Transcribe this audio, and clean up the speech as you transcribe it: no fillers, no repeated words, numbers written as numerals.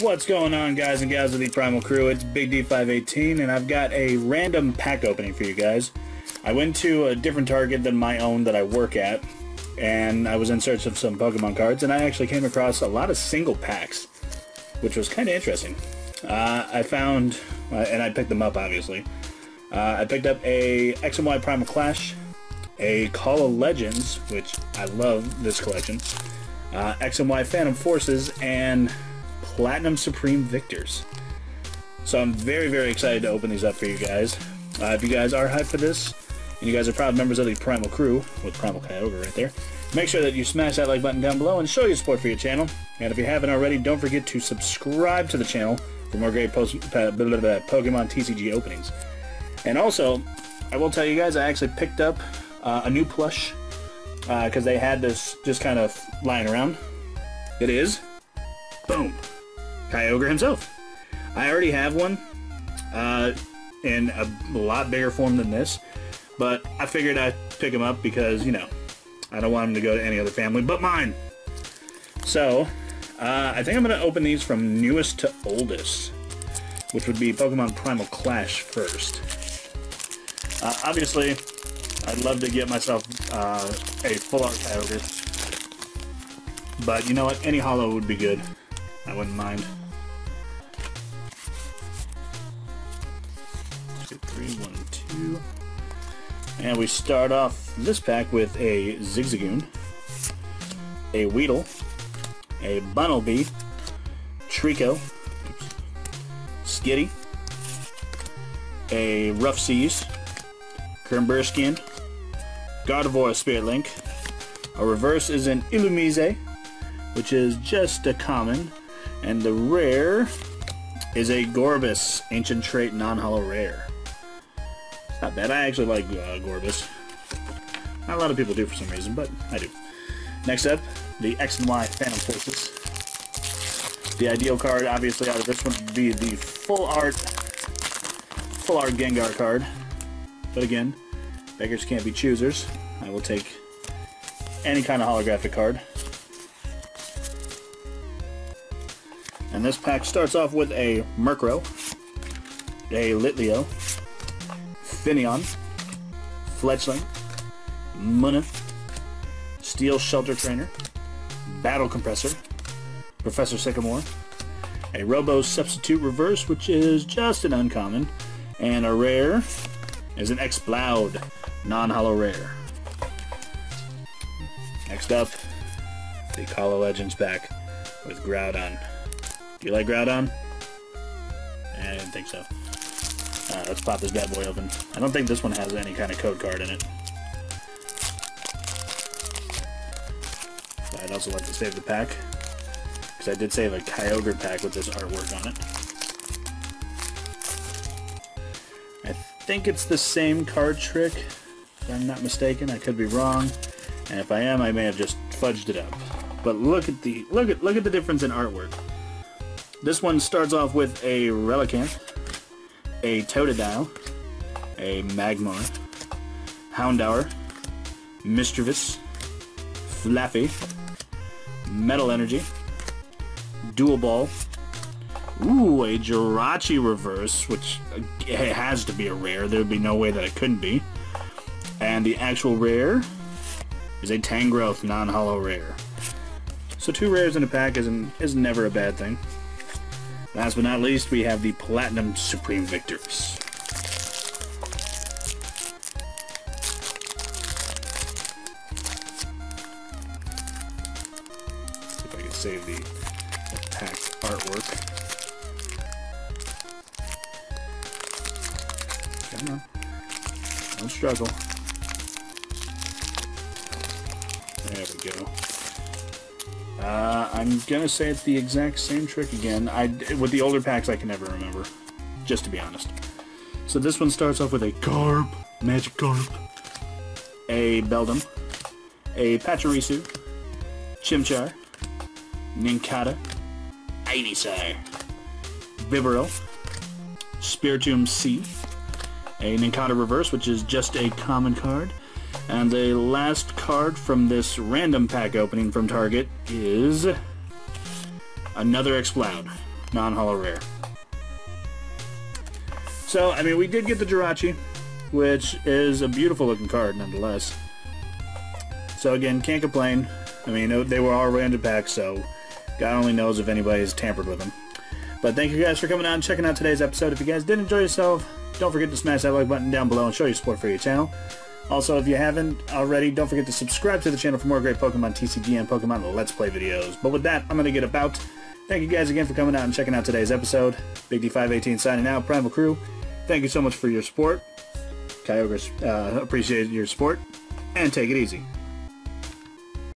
What's going on, guys and gals of the Primal Crew? It's Big D518, and I've got a random pack opening for you guys. I went to a different Target than my own that I work at, and I was in search of some Pokemon cards, and I actually came across a lot of single packs, which was kind of interesting. I found, and I picked them up, obviously. I picked up a X and Y Primal Clash, a Call of Legends, which I love this collection, X and Y Phantom Forces, and Platinum Supreme Victors. So I'm very, very excited to open these up for you guys. If you guys are hyped for this, and you guys are proud members of the Primal Crew, with Primal Kyogre right there, make sure that you smash that like button down below and show your support for your channel. And if you haven't already, don't forget to subscribe to the channel for more great Pokemon TCG openings. And also, I will tell you guys, I actually picked up a new plush, because they had this just kind of lying around. It is, boom, Kyogre himself. I already have one in a lot bigger form than this, but I figured I'd pick him up because, you know, I don't want him to go to any other family but mine. So, I think I'm going to open these from newest to oldest, which would be Pokemon Primal Clash first. Obviously, I'd love to get myself a full-out Kyogre, but you know what? Any holo would be good. I wouldn't mind. 2, 3, 1, 2. And we start off this pack with a Zigzagoon, a Weedle, a Bunnelby, Trico, Skitty, a Rough Seas, Kermberskin, Gardevoir Spirit Link. A reverse is an Illumise, which is just a common. And the rare is a Gorbis, ancient trait, non-hollow rare. It's not bad. I actually like Gorbis. Not a lot of people do for some reason, but I do. Next up, the X and Y Phantom Forces. The ideal card, obviously, out of this one would be the full art Gengar card. But again, beggars can't be choosers. I will take any kind of holographic card. And this pack starts off with a Murkrow, a Litleo, Finneon, Fletchling, Munna, Steel Shelter Trainer, Battle Compressor, Professor Sycamore, a Robo Substitute Reverse, which is just an uncommon, and a rare is an Exploud, non-hollow rare. Next up, the Call of Legends pack with Groudon. Do you like Groudon? I didn't think so. Let's pop this bad boy open. I don't think this one has any kind of code card in it. But I'd also like to save the pack, because I did save a Kyogre pack with this artwork on it. I think it's the same card trick, if I'm not mistaken. I could be wrong, and if I am, I may have just fudged it up. But look at the difference in artwork. This one starts off with a Relicanth, a Totodile, a Magmar, Houndour, Mischievous, Flaffy, Metal Energy, Dual Ball, ooh, a Jirachi reverse, which it has to be a rare. There would be no way that it couldn't be. And the actual rare is a Tangrowth non-hollow rare. So 2 rares in a pack is never a bad thing. Last but not least, we have the Platinum Supreme Victors. Let's see if I can save the pack artwork. Come on. Don't struggle. There we go. I'm gonna say it's the exact same trick again. With the older packs, I can never remember, just to be honest. So this one starts off with a Garp, Magic Garp, a Beldum, a Pachirisu, Chimchar, Nincada, Ivysaur, Bibarel, Spiritomb C, a Nincada reverse, which is just a common card. And the last card from this random pack opening from Target is another Exploud, non-holo rare. So, I mean, we did get the Jirachi, which is a beautiful looking card nonetheless. So again, can't complain. I mean, they were all random packs, so God only knows if anybody has tampered with them. But thank you guys for coming on and checking out today's episode. If you guys did enjoy yourself, don't forget to smash that like button down below and show your support for your channel. Also, if you haven't already, don't forget to subscribe to the channel for more great Pokemon TCG and Pokemon Let's Play videos. But with that, I'm going to get about. Thank you guys again for coming out and checking out today's episode. Big D518 signing out, Primal Crew. Thank you so much for your support. Kyogre, appreciate your support. And take it easy.